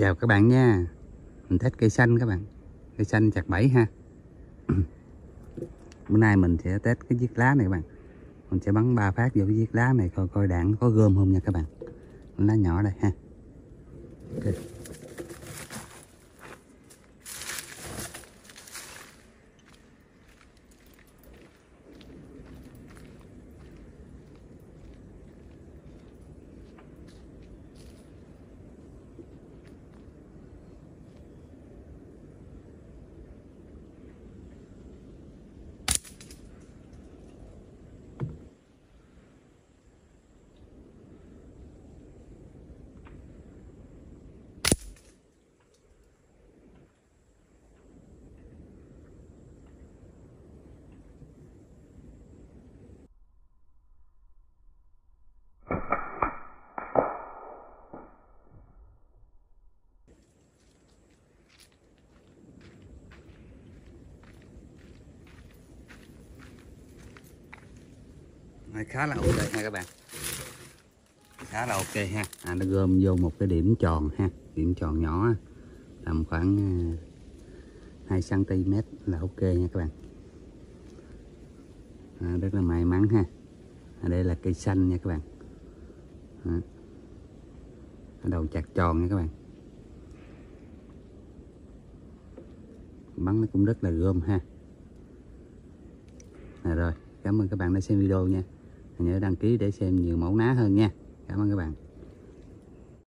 Chào các bạn nha. Mình test cây xanh các bạn. Cây xanh chặt bẫy ha. Bữa nay mình sẽ test cái chiếc lá này các bạn. Mình sẽ bắn 3 phát vô cái chiếc lá này coi đạn có gom không nha các bạn. Lá nhỏ đây ha. Okay. Khá là ok ha các bạn, khá là ok ha. Nó gom vô một cái điểm tròn ha, điểm tròn nhỏ tầm khoảng 2 cm là ok nha các bạn. Rất là may mắn ha. Đây là cây xanh nha các bạn. Đầu chặt tròn nha các bạn, bắn nó cũng rất là gom ha. Rồi, cảm ơn các bạn đã xem video nha. Nhớ đăng ký để xem nhiều mẫu ná hơn nha. Cảm ơn các bạn.